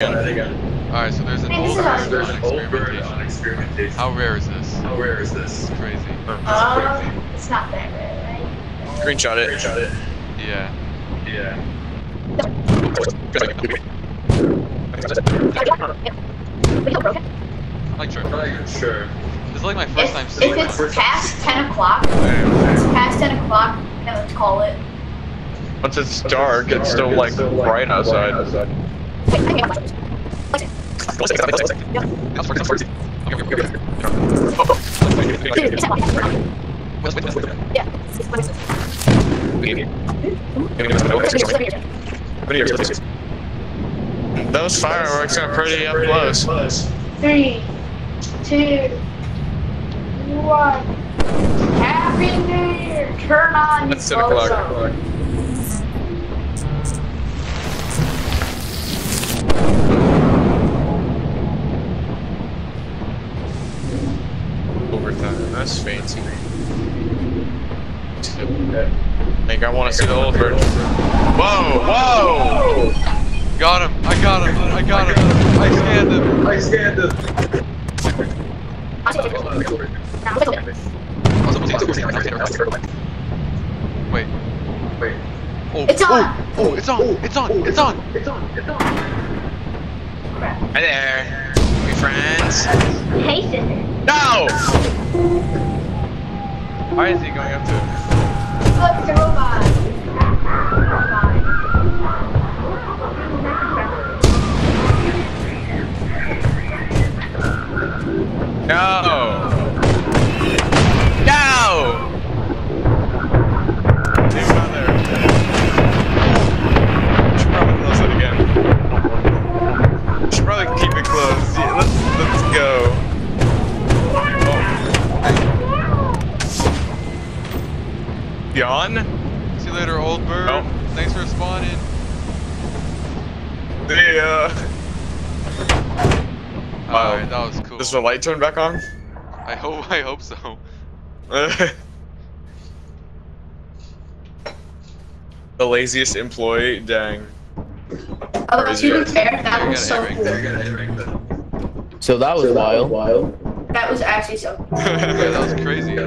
Alright, so there's an old bird on experimentation. How rare is this? It's crazy. It's not that rare, right? Screenshot it. Yeah. Yeah. Like, sure. This is like my first time seeing it. If it's past 10 o'clock, I would call it. Once it's dark, it's still like bright outside. Those fireworks are pretty up close. 3, 2, 1. Happy New Year! Turn on your clock. That's fancy. I think I want to see the old bird. Whoa! Whoa! Got him! I got him! I scanned him! Wait. Oh! It's on! Oh! It's on! Hi there! We friends? Hey, sister! No! Why is he going up to it? Look, it's a robot. No! No! Dude, down there. We should probably close it again. We should probably keep it closed. Yeah, let's go. See you later, old bird. Oh. Thanks for spawning. See ya. Wow, alright, that was cool. Does the light turn back on? I hope so. The laziest employee, dang. Oh, to be fair, that was so cool. So that was wild. That was actually so cool. Yeah, that was crazy.